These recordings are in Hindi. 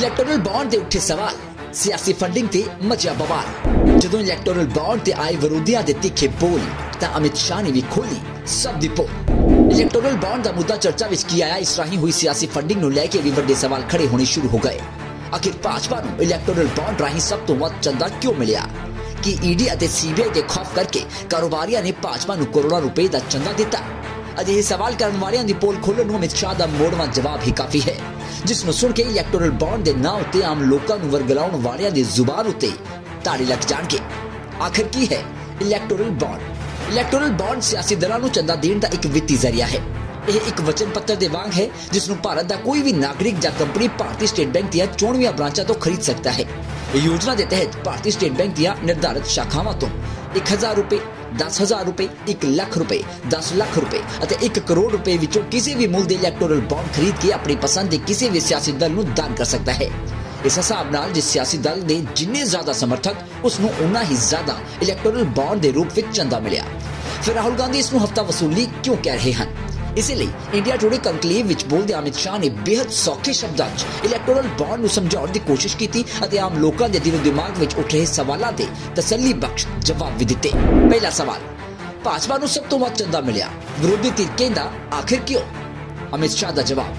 इलेक्टोरल बॉन्ड दे उठे सवाल, सियासी फंडिंग ते मचा बवाल। जदों इलेक्टोरल बॉन्ड ते आए विरोधियां दे तीखे बोल तां अमित शाह ने भी खोली सब दी पोल। इलेक्टोरल बॉन्ड दा मुद्दा चर्चा विच की आया, इस राही हुई सियासी फंडिंग नूं लै के वी वड्डे सवाल खड़े होने शुरू हो गए। आखिर भाजपा नूं इलेक्टोरल बॉन्ड राही सब तों वध चंदा क्यों मिलिया? कि ईडी अते सीबीआई दे खौफ करके कारोबारियां ने भाजपा नूं करोड़ां रुपए दा चंदा दिता। अजे ये सवाल करने वालियां दी पोल खोलण नूं अमित शाह दा मोड़वां जवाब ही काफी है, जिस नूं सुण के इलेक्टोरल बॉन्ड दे नां उत्ते आम लोकां नूं वरगलाउण वालियां दी जुबान उत्ते ताड़ी लग जाणगे। आखिर की है इलेक्टोरल बॉन्ड? इलेक्टोरल बॉन्ड सियासी दलां नूं चंदा देण दा इक वित्ती जरिया है। यह एक वचन पत्र दे वांग है जिस नूं भारत दा कोई भी नागरिक जां कंपनी भारतीय स्टेट बैंक दीआं 94 ब्रांचां तों खरीद सकता है। योजना के तहत भारतीय स्टेट बैंक दीआं निर्धारित शाखावां तों 1000 रुपए, 10,000 रुपए, 1 लाख रुपए, 10 लाख रुपए अते 1 करोड़ रुपए विचों किसी भी मुल्क दे इलेक्टोरल बॉन्ड खरीद के अपनी पसंद दे किसी भी सियासी दल नूं दान कर सकता है। इस हिसाब नाल जिस सियासी दल दे जिन्ने ज्यादा समर्थक उस नूं उन्ना ही ज्यादा इलेक्टोरल बॉन्ड दे रूप विच चंदा मिलिया। फिर राहुल गांधी इस नूं हफ्ता वसूली क्यों कह रहे हन? इसलिए इंडिया टुडे कंक्लेव विच बोलदे अमित शाह ने बेहद सौखे शब्दां च इलेक्टोरल बॉन्ड नूं समझाउण दी कोशिश कीती अते आम लोकां दे दिलो दिमाग विच उठ रहे सवालां दे तसल्ली बख्श जवाब भी दित्ते। पहला सवाल, भाजपा नूं सब तों वध चंदा मिलिया, विरोधी धिरकें दा आखिर क्यों? अमित शाह दा जवाब,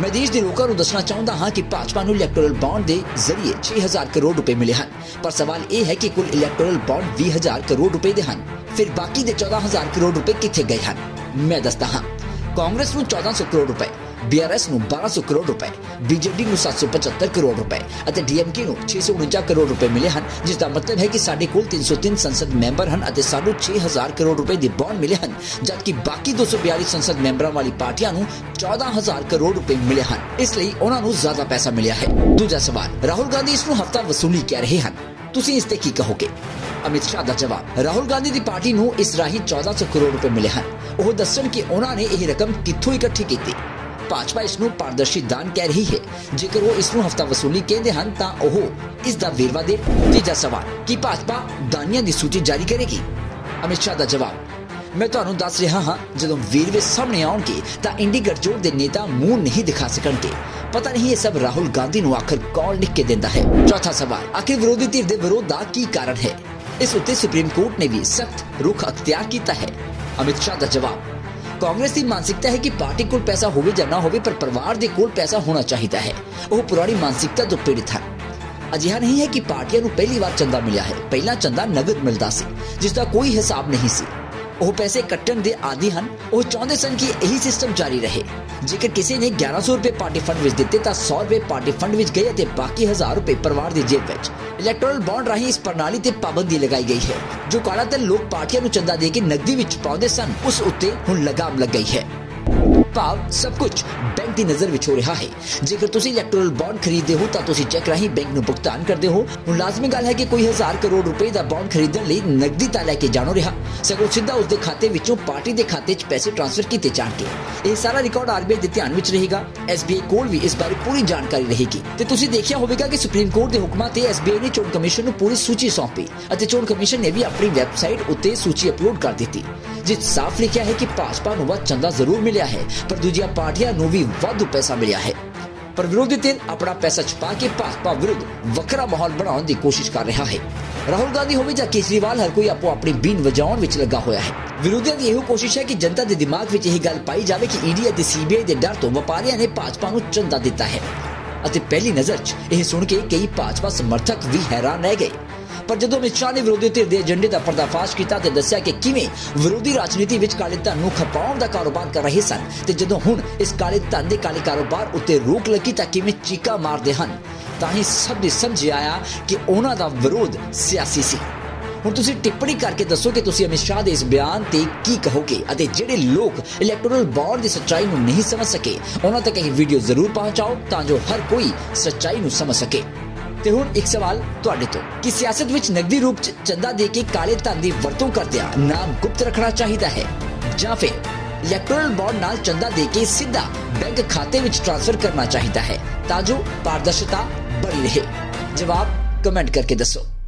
मैं देश के लोगों को दसना चाहता हाँ कि भाजपा को इलेक्टोरल बॉन्ड के जरिए 6,000 करोड़ रुपए मिले हैं, पर सवाल यह है कि कुल इलेक्टोरल बॉन्ड 20,000 करोड़ रुपए के हैं, फिर बाकी के 14,000 करोड़ रुपए किथे गए हैं? मैं दसता हाँ, कांग्रेस को 1400 करोड़ रुपए, BRS को 1200 करोड़ रुपए, बीजेडी को 775 करोड़ रुपए और DMK को 649 करोड़ रुपए मिले हैं, जिसका मतलब है कि साढ़े कोल 303 संसद मैंबर हैं और सानू 6,000 करोड़ रुपए के बॉन्ड मिले हैं, जबकि बाकी 242 संसद मैंबरों वाली पार्टियां को 14,000 करोड़ रुपए मिले हैं, इसलिए उन्होंने ज्यादा पैसा मिला है। दूसरा सवाल, राहुल गांधी इसनू हफ्ता वसूली कह रहे हैं, तुसीं इसते की कहोगे? अमित शाह दा जवाब, राहुल गांधी दी पार्टी नू इस राही 1400 करोड़ रुपए मिले हैं, ओह दस्सन कि उन्होंने यह रकम कित्थों इकट्ठी कीती। भाजपा इसनू पारदर्शी दान कह रही है, जेकर वह इसनू हफ्ता वसूली कहते हैं तो वह इसका वेरवा दे। तीजा सवाल, कि भाजपा दानियां की सूची जारी करेगी? अमित शाह दा जवाब, मैं तुहानू दस रहा हाँ जदों वेरवे सामने आउणगे तां इंडी गठजोड़ दे नेता मूँह नहीं दिखा सकणगे। पता नहीं ये सब राहुल गांधी नू आखिर कौन लिख के दिंदा है। चौथा सवाल, आखिर विरोधी धिर दे विरोध दा की कारण है? इस उत्ते सुप्रीम कोर्ट ने भी सख्त रुख अख्तियार किया है। अमित शाह दा जवाब, कांग्रेस की मानसिकता है कि पार्टी कोल पैसा होवे जां ना होवे पर परिवार दे कोल पैसा होना चाहिदा है। ओह पुरानी मानसिकता तो पीड़ित है। अजिहा नहीं है कि पार्टियां नू पहली बार चंदा मिलिया है, पहला चंदा नगद मिलदा सी जिसका कोई हिसाब नहीं सी। ਉਹ पैसे कट्टण दे आदी ਹਨ, ਉਹ ਚਾਹੁੰਦੇ ਸਨ कि यही सिस्टम जारी रहे। जेकर किसी ने 1100 रुपए पार्टी फंड ਵਿੱਚ ਦਿੱਤੇ ਤਾਂ 100 रुपए पार्टी फंड ਵਿੱਚ ਗਏ ਅਤੇ ਬਾਕੀ 1000 रुपए परिवार ਦੀ ਜੇਬ ਵਿੱਚ। इलेक्टोरल बॉन्ड राही इस प्रणाली ਤੇ पाबंदी लगाई गई है, जो ਕਾਲਾ ਧਨ लोग ਪਾਰਟੀਆਂ ਨੂੰ ਚੰਦਾ ਦੇ ਕੇ ਨਕਦੀ ਵਿੱਚ ਪਾਉਂਦੇ ਸਨ ਉਸ ਉੱਤੇ ਹੁਣ ਲਗਾਮ लग गई है। ਭਾਵ सब कुछ बैंक की नज़र विच हो रहा है। जेकर तुसी इलेक्टोरल बॉन्ड खरीदते हो तो चैक राही बैंक नूं भुगतान करते हो। हुण लाजमी गल है कि कोई 1000 करोड़ रुपए का बॉन्ड खरीदण लई नगदी तां लैके जाणो रहा, सगों सीधा उसके खाते विचों पार्टी के खाते च पैसे ट्रांसफर किए जाणगे। यह सारा रिकॉर्ड RBI के ध्यान में रहेगा। SBI कोल भी इस बारे पूरी जानकारी रहेगी। तो तुसी देखिया होगा कि सुप्रीम कोर्ट के हुक्मां ते SBI ने चोन कमीशन नूं पूरी सूची सौंपी और चोन कमीशन ने भी अपनी वैबसाइट उत्ते सूची अपलोड कर दी, जिस साफ लिखा है कि भाजपा नूं वध चंदा जरूर मिलिया है पर दूजिया पार्टियां नूं भी वाधू पैसा मिलिया है। पर विरोधी धिर अपना पैसा छुपा के भाजपा विरुद्ध वखरा माहौल बनाने की कोशिश कर रहा है। राहुल गांधी होवे जां केजरीवाल, हर कोई आपो अपनी बीन वजाउण विच लगा होया है। विरोधियों की यही कोशिश है कि जनता के दिमाग में यही गल पाई जाए कि ईडी और सीबीआई के डर तो व्यापारियों ने भाजपा को चंदा दिता है। पहली नज़र च यह सुन के कई भाजपा समर्थक भी हैरान रह गए। पर जदों अमित शाह ने विरोधी धिर के एजेंडे का पर्दाफाश किया तो दस्या कि किवें विरोधी राजनीति विच काले धन नूं खपाउण दा कारोबार कर रहे सन ते जदों हुण इस काले धन दे काले कारोबार उत्ते रोक लगी तां किवें चीका मारदे हन। तां ही सब ने समझ आया कि उन्हां दा विरोध सियासी सी। हुण तुसीं टिप्पणी करके दसो कि तुसीं अमित शाह दे इस बयान ते की कहोगे अते जिहड़े लोग इलेक्टोरल बॉन्ड दी सच्चाई नूं नहीं समझ सके उन्हां तक यह वीडियो जरूर पहुंचाओ तां जो हर कोई सच्चाई नूं समझ सके। ते हुण एक सवाल तुहाडे तो कि सियासत विच नगदी रूप च चंदा दे के काले धन की वरतों करदिया नाम गुप्त रखना चाहिदा है जां फिर इलेक्टोरल बॉन्ड नाल चंदा दे के सीधा बैंक खाते विच ट्रांसफर करना चाहिदा है तां जो पारदर्शिता बनी रहे? जवाब कमेंट करके दसो।